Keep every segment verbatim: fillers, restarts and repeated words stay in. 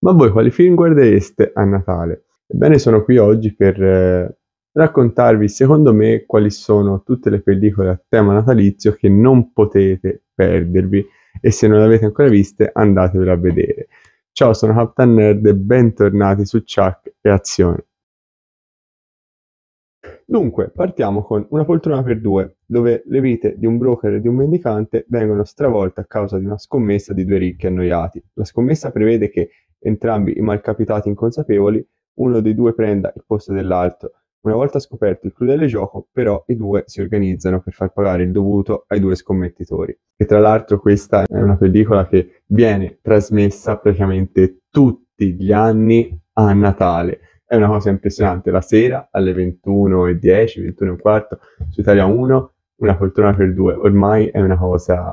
Ma voi quali film guardereste a Natale? Ebbene, sono qui oggi per eh, raccontarvi, secondo me, quali sono tutte le pellicole a tema natalizio che non potete perdervi, e se non le avete ancora viste andatevele a vedere. Ciao, sono Captain Nerd e bentornati su Ciak e Azione. Dunque, partiamo con Una poltrona per due, dove le vite di un broker e di un mendicante vengono stravolte a causa di una scommessa di due ricchi annoiati. La scommessa prevede che entrambi i malcapitati inconsapevoli, uno dei due prenda il posto dell'altro. Una volta scoperto il crudele gioco, però, i due si organizzano per far pagare il dovuto ai due scommettitori. E tra l'altro questa è una pellicola che viene trasmessa praticamente tutti gli anni a Natale. È una cosa impressionante. La sera alle ventuno e dieci, ventuno e un quarto, su Italia uno, Una poltrona per due. Ormai è una cosa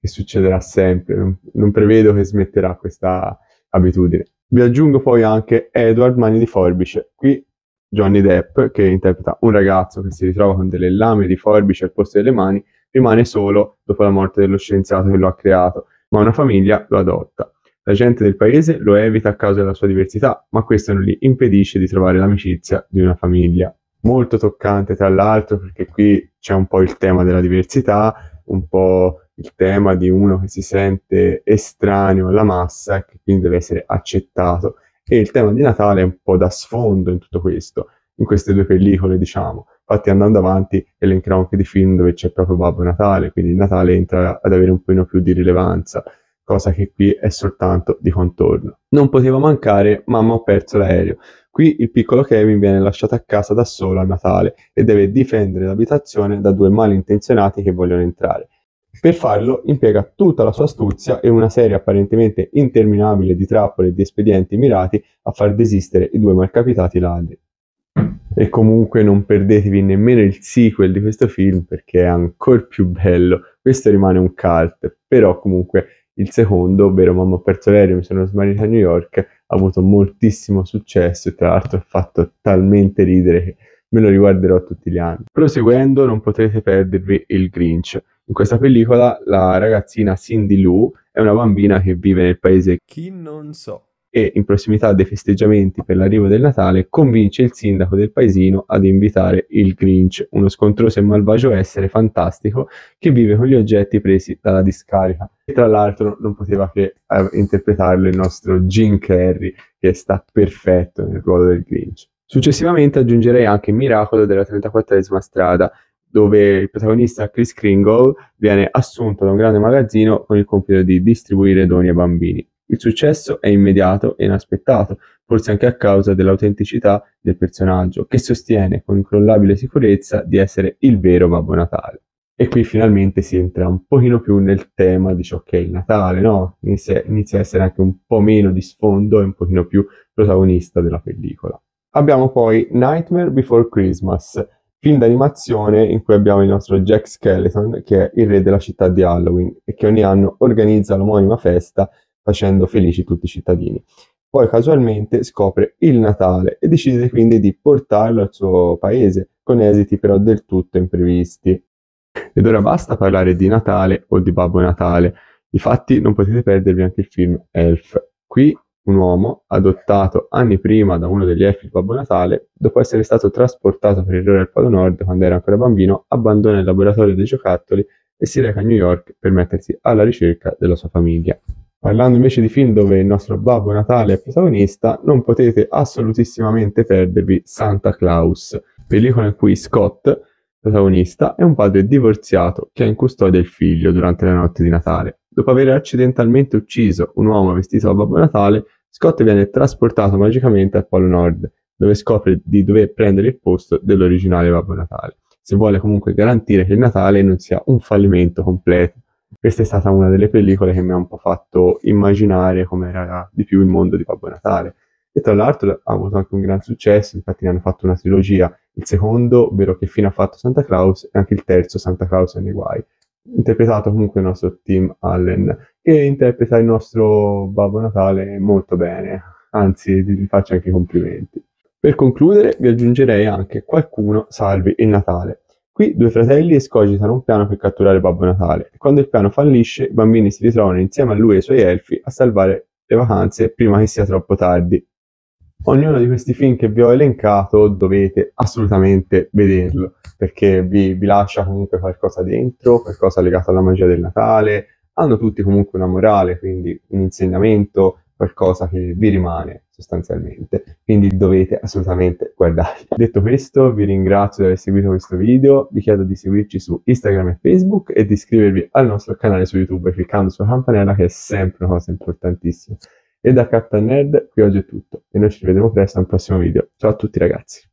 che succederà sempre. Non, non prevedo che smetterà questa abitudine. Vi aggiungo poi anche Edward Mani di Forbice. Qui Johnny Depp, che interpreta un ragazzo che si ritrova con delle lame di forbice al posto delle mani, rimane solo dopo la morte dello scienziato che lo ha creato, ma una famiglia lo adotta. La gente del paese lo evita a causa della sua diversità, ma questo non gli impedisce di trovare l'amicizia di una famiglia. Molto toccante, tra l'altro, perché qui c'è un po' il tema della diversità, un po' il tema di uno che si sente estraneo alla massa e che quindi deve essere accettato. E il tema di Natale è un po' da sfondo in tutto questo, in queste due pellicole, diciamo. Infatti, andando avanti, elencherò anche di film dove c'è proprio Babbo Natale, quindi Natale entra ad avere un po' più di rilevanza, cosa che qui è soltanto di contorno. Non poteva mancare Mamma ho perso l'aereo. Qui il piccolo Kevin viene lasciato a casa da solo a Natale e deve difendere l'abitazione da due malintenzionati che vogliono entrare. Per farlo impiega tutta la sua astuzia e una serie apparentemente interminabile di trappole e di espedienti mirati a far desistere i due malcapitati ladri. E comunque non perdetevi nemmeno il sequel di questo film, perché è ancora più bello. Questo rimane un cult, però comunque il secondo, ovvero Mamma ho perso l'aereo, mi sono smarrita a New York, ha avuto moltissimo successo e tra l'altro ha fatto talmente ridere che me lo riguarderò tutti gli anni. Proseguendo, non potrete perdervi il Grinch. In questa pellicola la ragazzina Cindy Lou è una bambina che vive nel paese chi non so e in prossimità dei festeggiamenti per l'arrivo del Natale convince il sindaco del paesino ad invitare il Grinch, uno scontroso e malvagio essere fantastico che vive con gli oggetti presi dalla discarica. E tra l'altro non poteva che interpretarlo il nostro Jim Carrey, che sta perfetto nel ruolo del Grinch. Successivamente aggiungerei anche Miracolo della trentaquattresima strada, dove il protagonista Chris Kringle viene assunto da un grande magazzino con il compito di distribuire doni ai bambini. Il successo è immediato e inaspettato, forse anche a causa dell'autenticità del personaggio, che sostiene con incrollabile sicurezza di essere il vero Babbo Natale. E qui finalmente si entra un pochino più nel tema di ciò che è il Natale, no? Inizia, inizia a essere anche un po' meno di sfondo e un pochino più protagonista della pellicola. Abbiamo poi Nightmare Before Christmas, film d'animazione in cui abbiamo il nostro Jack Skeleton, che è il re della città di Halloween e che ogni anno organizza l'omonima festa facendo felici tutti i cittadini. Poi casualmente scopre il Natale e decide quindi di portarlo al suo paese, con esiti però del tutto imprevisti. Ed ora basta parlare di Natale o di Babbo Natale, difatti non potete perdervi anche il film Elf. Qui un uomo, adottato anni prima da uno degli elfi di Babbo Natale, dopo essere stato trasportato per errore al Polo Nord quando era ancora bambino, abbandona il laboratorio dei giocattoli e si reca a New York per mettersi alla ricerca della sua famiglia. Parlando invece di film dove il nostro Babbo Natale è protagonista, non potete assolutissimamente perdervi Santa Claus, pellicola in cui Scott, protagonista, è un padre divorziato che ha in custodia il figlio durante la notte di Natale. Dopo aver accidentalmente ucciso un uomo vestito da Babbo Natale, Scott viene trasportato magicamente al Polo Nord, dove scopre di dover prendere il posto dell'originale Babbo Natale, se vuole comunque garantire che il Natale non sia un fallimento completo. Questa è stata una delle pellicole che mi ha un po' fatto immaginare come era di più il mondo di Babbo Natale. E tra l'altro ha avuto anche un gran successo, infatti ne hanno fatto una trilogia, il secondo, ovvero Che fine ha fatto Santa Claus, e anche il terzo, Santa Claus e nei guai. Interpretato comunque il nostro Tim Allen, che interpreta il nostro Babbo Natale molto bene, anzi vi faccio anche i complimenti. Per concludere vi aggiungerei anche Qualcuno salvi il Natale. Qui due fratelli escogitano un piano per catturare Babbo Natale e quando il piano fallisce i bambini si ritrovano insieme a lui e ai suoi elfi a salvare le vacanze prima che sia troppo tardi. Ognuno di questi film che vi ho elencato dovete assolutamente vederlo, perché vi, vi lascia comunque qualcosa dentro, qualcosa legato alla magia del Natale. Hanno tutti comunque una morale, quindi un insegnamento, qualcosa che vi rimane sostanzialmente, quindi dovete assolutamente guardarli. Detto questo, vi ringrazio di aver seguito questo video, vi chiedo di seguirci su Instagram e Facebook e di iscrivervi al nostro canale su YouTube cliccando sulla campanella, che è sempre una cosa importantissima. E da Captain Nerd qui oggi è tutto, e noi ci vediamo presto al prossimo video. Ciao a tutti ragazzi!